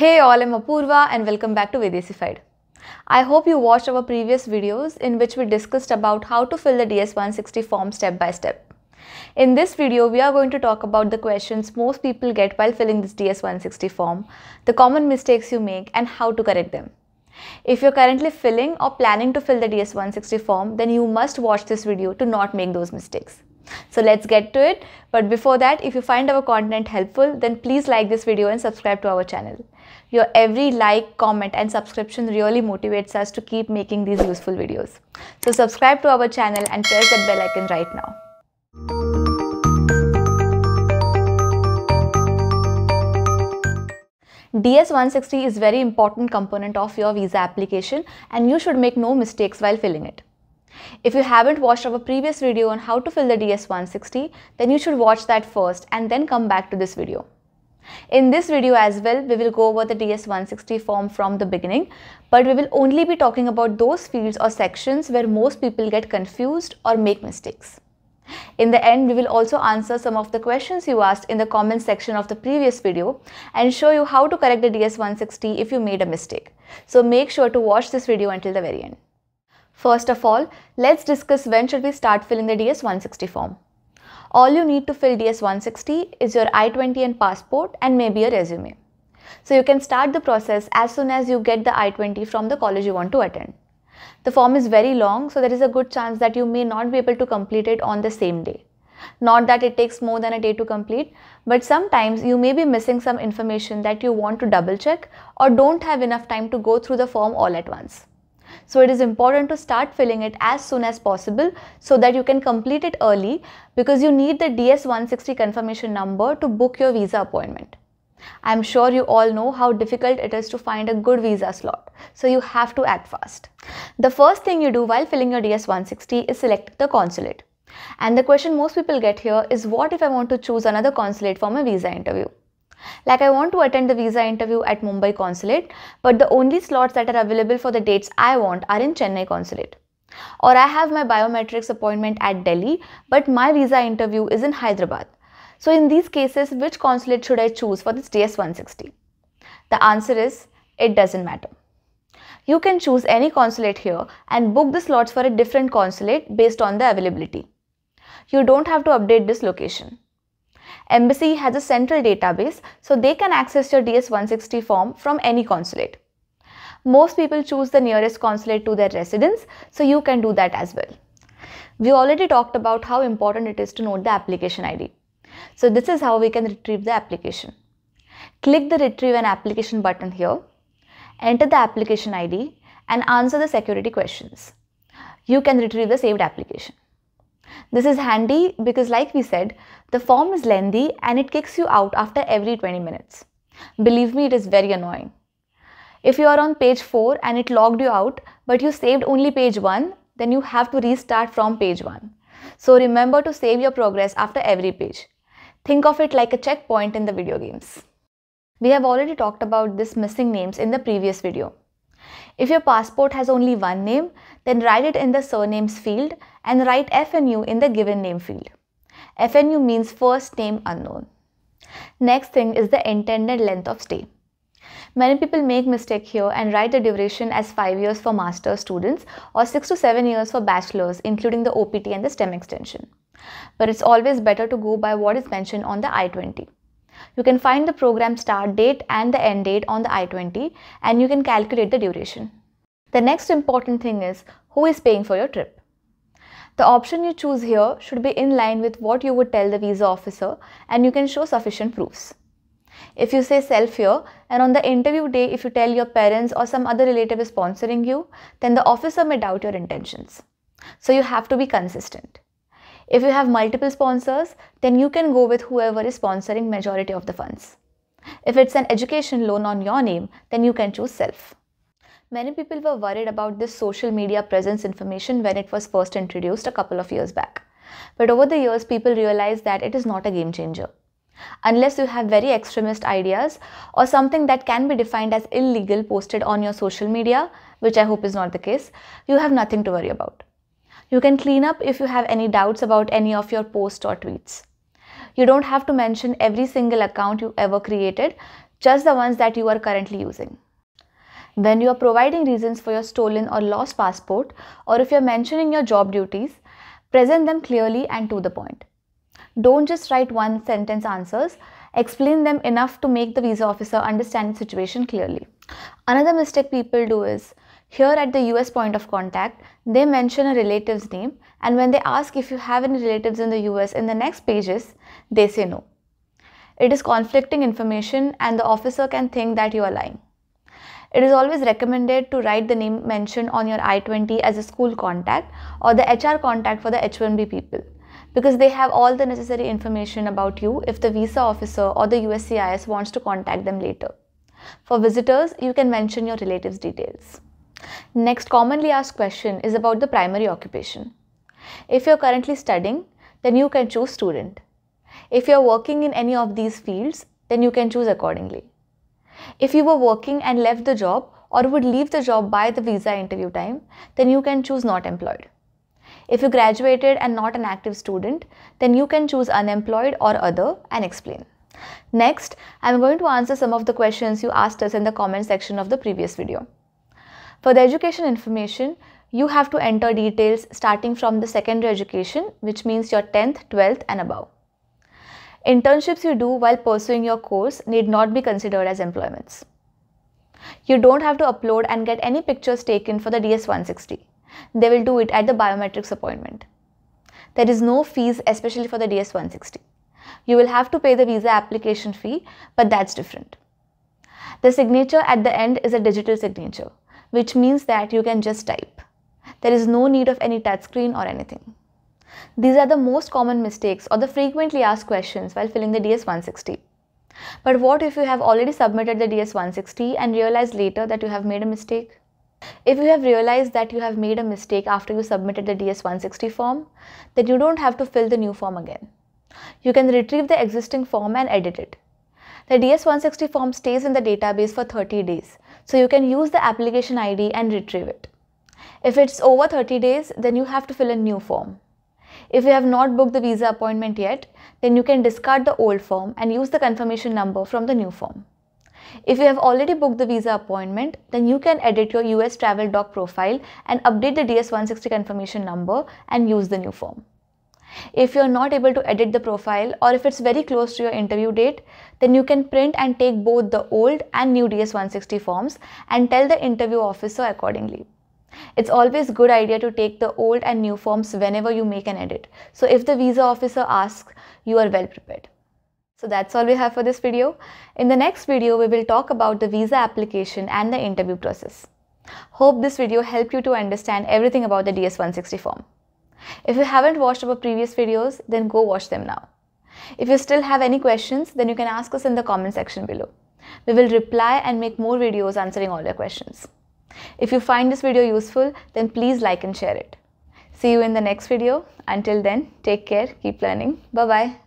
Hey all, I'm Apoorva and welcome back to WeDesified. I hope you watched our previous videos in which we discussed about how to fill the DS-160 form step by step. In this video, we are going to talk about the questions most people get while filling this DS-160 form, the common mistakes you make and how to correct them. If you're currently filling or planning to fill the DS-160 form, then you must watch this video to not make those mistakes. So let's get to it. But before that, if you find our content helpful, then please like this video and subscribe to our channel. Your every like, comment and subscription really motivates us to keep making these useful videos. So subscribe to our channel and press that bell icon right now. DS-160 is a very important component of your visa application and you should make no mistakes while filling it. If you haven't watched our previous video on how to fill the DS-160, then you should watch that first and then come back to this video. In this video as well, we will go over the DS-160 form from the beginning, but we will only be talking about those fields or sections where most people get confused or make mistakes. In the end, we will also answer some of the questions you asked in the comments section of the previous video and show you how to correct the DS-160 if you made a mistake. So make sure to watch this video until the very end. First of all, let's discuss when should we start filling the DS-160 form. All you need to fill DS-160 is your I-20 and passport and maybe a resume. So you can start the process as soon as you get the I-20 from the college you want to attend. The form is very long, so there is a good chance that you may not be able to complete it on the same day. Not that it takes more than a day to complete, but sometimes you may be missing some information that you want to double check or don't have enough time to go through the form all at once. So it is important to start filling it as soon as possible so that you can complete it early, because you need the DS-160 confirmation number to book your visa appointment. I'm sure you all know how difficult it is to find a good visa slot, so you have to act fast. The first thing you do while filling your DS-160 is select the consulate. And the question most people get here is, what if I want to choose another consulate for my visa interview? Like, I want to attend the visa interview at Mumbai consulate, but the only slots that are available for the dates I want are in Chennai consulate. Or I have my biometrics appointment at Delhi, but my visa interview is in Hyderabad. So in these cases, which consulate should I choose for this DS-160? The answer is, it doesn't matter. You can choose any consulate here and book the slots for a different consulate based on the availability. You don't have to update this location. Embassy has a central database, so they can access your DS-160 form from any consulate. Most people choose the nearest consulate to their residence, so you can do that as well. We already talked about how important it is to note the application ID. So this is how we can retrieve the application. Click the Retrieve an Application button here, enter the application ID and answer the security questions. You can retrieve the saved application. This is handy because, like we said, the form is lengthy and it kicks you out after every 20 minutes. Believe me, it is very annoying. If you are on page 4 and it logged you out, but you saved only page 1, then you have to restart from page 1. So remember to save your progress after every page. Think of it like a checkpoint in the video games. We have already talked about this missing names in the previous video. If your passport has only one name, then write it in the surnames field and write FNU in the given name field. FNU means first name unknown. Next thing is the intended length of stay. Many people make mistake here and write the duration as 5 years for master's students or 6 to 7 years for bachelor's, including the OPT and the STEM extension. But it's always better to go by what is mentioned on the I-20. You can find the program start date and the end date on the I-20 and you can calculate the duration. The next important thing is, who is paying for your trip? The option you choose here should be in line with what you would tell the visa officer and you can show sufficient proofs. If you say self here and on the interview day if you tell your parents or some other relative is sponsoring you, then the officer may doubt your intentions. So you have to be consistent. If you have multiple sponsors, then you can go with whoever is sponsoring majority of the funds. If it's an education loan on your name, then you can choose self. Many people were worried about this social media presence information when it was first introduced a couple of years back. But over the years, people realized that it is not a game changer. Unless you have very extremist ideas or something that can be defined as illegal posted on your social media, which I hope is not the case, you have nothing to worry about. You can clean up if you have any doubts about any of your posts or tweets. You don't have to mention every single account you ever created. just the ones that you are currently using. When you are providing reasons for your stolen or lost passport, or if you are mentioning your job duties, present them clearly and to the point. Don't just write one sentence answers, explain them enough to make the visa officer understand the situation clearly. Another mistake people do is, here at the US point of contact, they mention a relative's name, and when they ask if you have any relatives in the US in the next pages, they say no. It is conflicting information and the officer can think that you are lying. It is always recommended to write the name mentioned on your I-20 as a school contact or the HR contact for the H-1B people, because they have all the necessary information about you if the visa officer or the USCIS wants to contact them later. For visitors, you can mention your relatives' details. Next commonly asked question is about the primary occupation. If you are currently studying, then you can choose student. If you are working in any of these fields, then you can choose accordingly. If you were working and left the job or would leave the job by the visa interview time, then you can choose not employed. If you graduated and not an active student, then you can choose unemployed or other and explain. Next, I am going to answer some of the questions you asked us in the comment section of the previous video. For the education information, you have to enter details starting from the secondary education, which means your 10th, 12th and above. Internships you do while pursuing your course need not be considered as employments. You don't have to upload and get any pictures taken for the DS-160. They will do it at the biometrics appointment. There is no fees especially for the DS-160. You will have to pay the visa application fee, but that's different. The signature at the end is a digital signature, which means that you can just type. There is no need of any touchscreen or anything. These are the most common mistakes or the frequently asked questions while filling the DS-160. But what if you have already submitted the DS-160 and realized later that you have made a mistake? If you have realized that you have made a mistake after you submitted the DS-160 form, then you don't have to fill the new form again. You can retrieve the existing form and edit it. The DS-160 form stays in the database for 30 days, so you can use the application ID and retrieve it. If it's over 30 days, then you have to fill a new form. If you have not booked the visa appointment yet, then you can discard the old form and use the confirmation number from the new form. If you have already booked the visa appointment, then you can edit your US travel doc profile and update the DS-160 confirmation number and use the new form. If you are not able to edit the profile or if it's very close to your interview date, then you can print and take both the old and new DS-160 forms and tell the interview officer accordingly. It's always a good idea to take the old and new forms whenever you make an edit. So if the visa officer asks, you are well prepared. So that's all we have for this video. In the next video, we will talk about the visa application and the interview process. Hope this video helped you to understand everything about the DS-160 form. If you haven't watched our previous videos, then go watch them now. If you still have any questions, then you can ask us in the comment section below. We will reply and make more videos answering all your questions. If you find this video useful, then please like and share it. See you in the next video. Until then, take care, keep learning. Bye-bye.